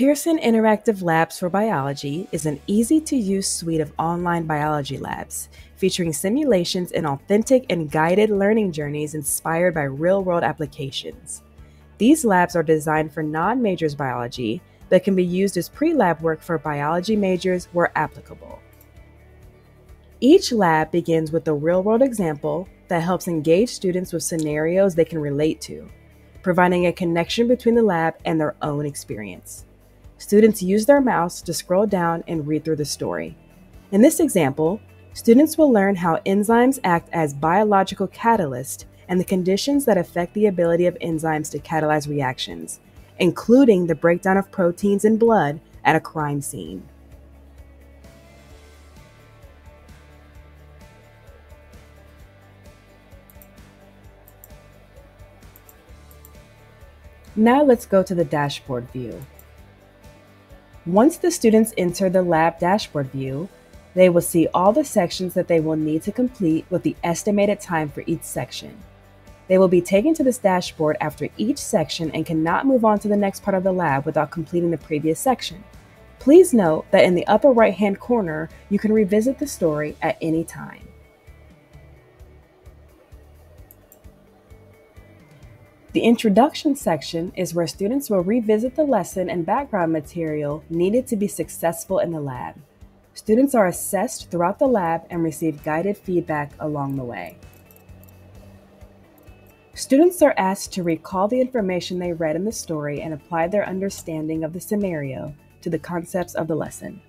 Pearson Interactive Labs for Biology is an easy-to-use suite of online biology labs, featuring simulations and authentic and guided learning journeys inspired by real-world applications. These labs are designed for non-majors biology, but can be used as pre-lab work for biology majors where applicable. Each lab begins with a real-world example that helps engage students with scenarios they can relate to, providing a connection between the lab and their own experience. Students use their mouse to scroll down and read through the story. In this example, students will learn how enzymes act as biological catalysts and the conditions that affect the ability of enzymes to catalyze reactions, including the breakdown of proteins in blood at a crime scene. Now let's go to the dashboard view. Once the students enter the lab dashboard view, they will see all the sections that they will need to complete with the estimated time for each section. They will be taken to this dashboard after each section and cannot move on to the next part of the lab without completing the previous section. Please note that in the upper right-hand corner, you can revisit the story at any time. The introduction section is where students will revisit the lesson and background material needed to be successful in the lab. Students are assessed throughout the lab and receive guided feedback along the way. Students are asked to recall the information they read in the story and apply their understanding of the scenario to the concepts of the lesson.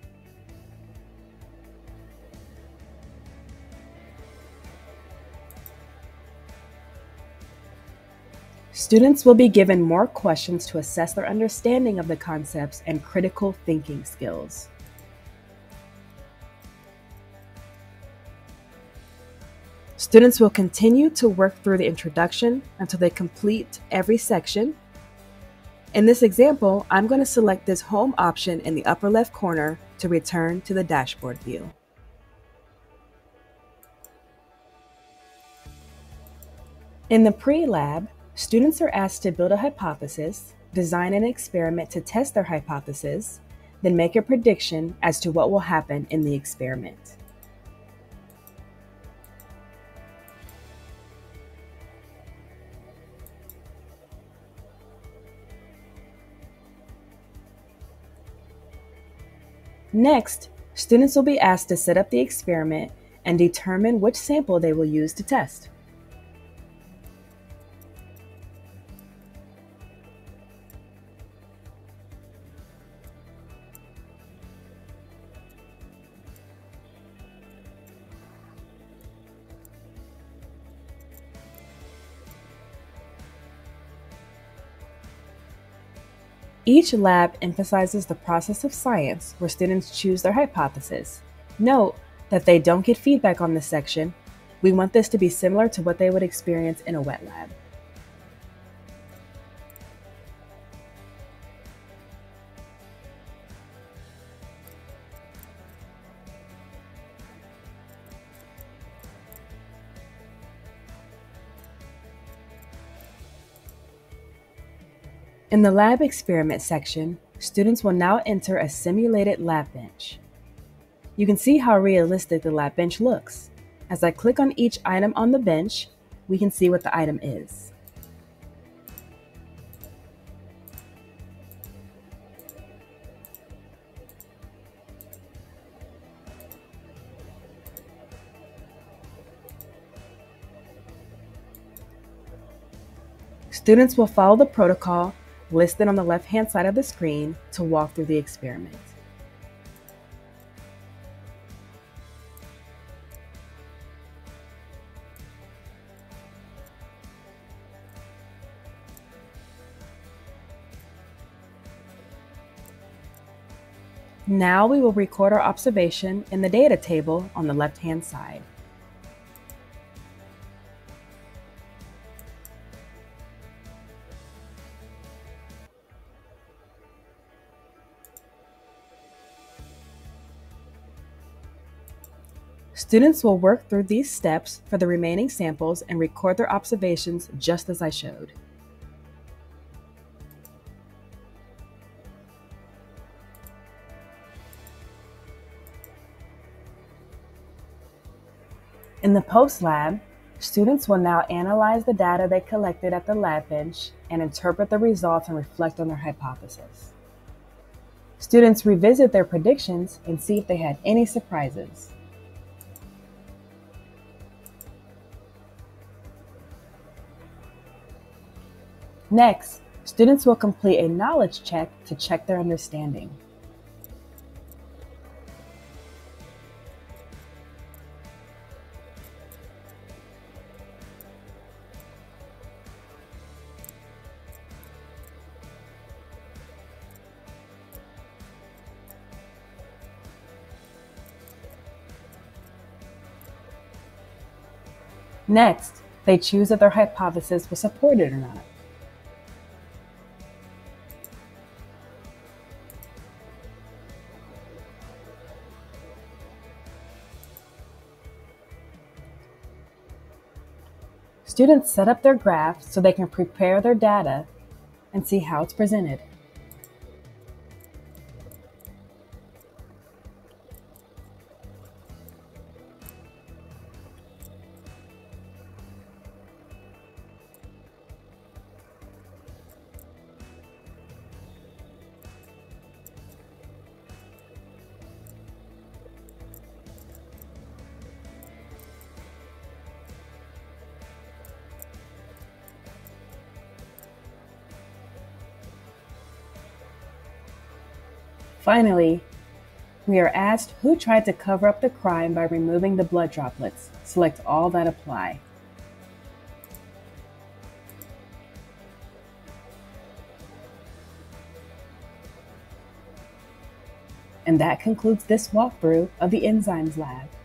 Students will be given more questions to assess their understanding of the concepts and critical thinking skills. Students will continue to work through the introduction until they complete every section. In this example, I'm going to select this home option in the upper left corner to return to the dashboard view. In the pre-lab, students are asked to build a hypothesis, design an experiment to test their hypothesis, then make a prediction as to what will happen in the experiment. Next, students will be asked to set up the experiment and determine which sample they will use to test. Each lab emphasizes the process of science where students choose their hypothesis. Note that they don't get feedback on this section. We want this to be similar to what they would experience in a wet lab. In the lab experiment section, students will now enter a simulated lab bench. You can see how realistic the lab bench looks. As I click on each item on the bench, we can see what the item is. Students will follow the protocol listed on the left-hand side of the screen to walk through the experiment. Now we will record our observation in the data table on the left-hand side. Students will work through these steps for the remaining samples and record their observations just as I showed. In the post-lab, students will now analyze the data they collected at the lab bench and interpret the results and reflect on their hypothesis. Students revisit their predictions and see if they had any surprises. Next, students will complete a knowledge check to check their understanding. Next, they choose if their hypothesis was supported or not. Students set up their graph so they can prepare their data and see how it's presented. Finally, we are asked who tried to cover up the crime by removing the blood droplets. Select all that apply. And that concludes this walkthrough of the Enzymes Lab.